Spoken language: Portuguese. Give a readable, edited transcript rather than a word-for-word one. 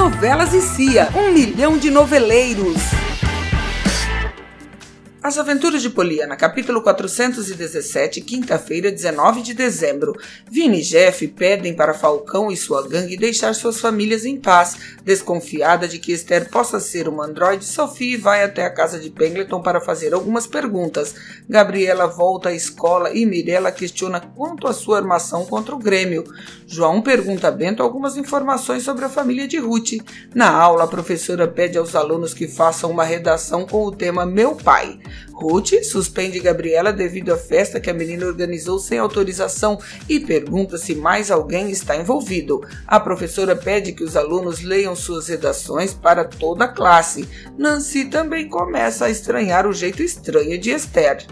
Novelas e Cia, 1 milhão de noveleiros. As Aventuras de Poliana, capítulo 417, quinta-feira, 19 de dezembro. Vini e Jeff pedem para Falcão e sua gangue deixar suas famílias em paz. Desconfiada de que Esther possa ser uma androide, Sophie vai até a casa de Pendleton para fazer algumas perguntas. Gabriela volta à escola e Mirela questiona quanto à sua armação contra o Grêmio. João pergunta a Bento algumas informações sobre a família de Ruth. Na aula, a professora pede aos alunos que façam uma redação com o tema Meu Pai. Ruth suspende Gabriela devido à festa que a menina organizou sem autorização e pergunta se mais alguém está envolvido. A professora pede que os alunos leiam suas redações para toda a classe. Nancy também começa a estranhar o jeito estranho de Esther.